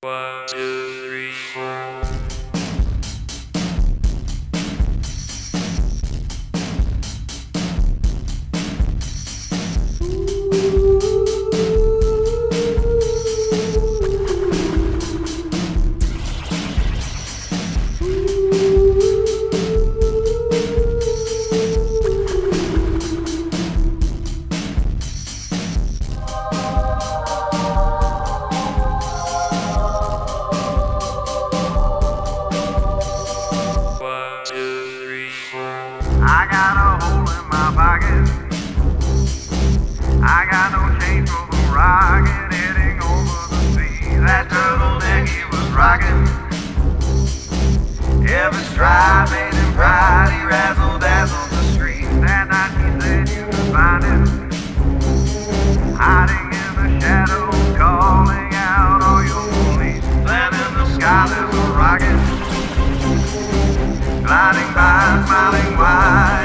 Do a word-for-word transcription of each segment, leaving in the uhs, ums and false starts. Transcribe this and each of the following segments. One, two, three, four. I got a hole in my pocket. I got no change for the rocket heading over the sea. That turtleneck he was rocking. Every stride made him pride. He razzle dazzled the street. That night he said you could find him, hiding in the shadows, calling out all your police. Then in the sky there's a rocket gliding by, smiling wide.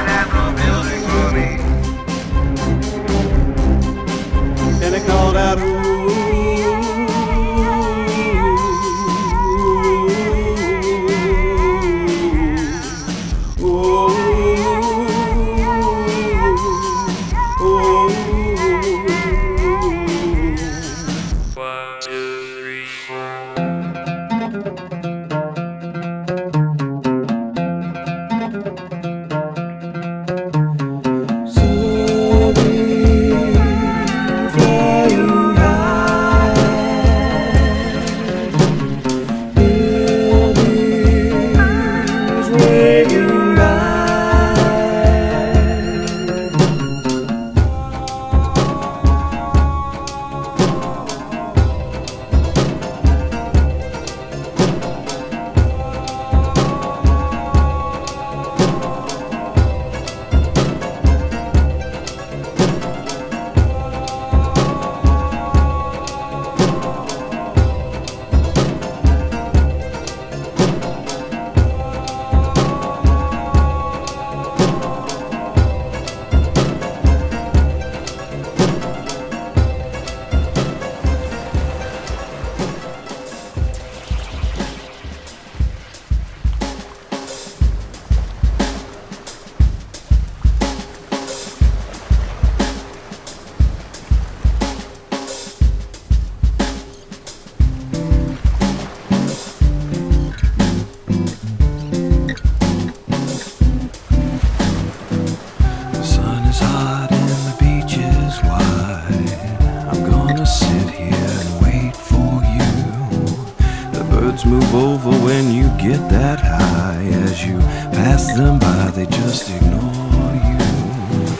Move over when you get that high. As you pass them by, they just ignore you.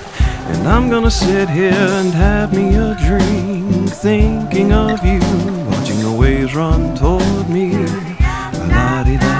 And I'm gonna sit here and have me a drink, thinking of you, watching the waves run toward me. La-di-da.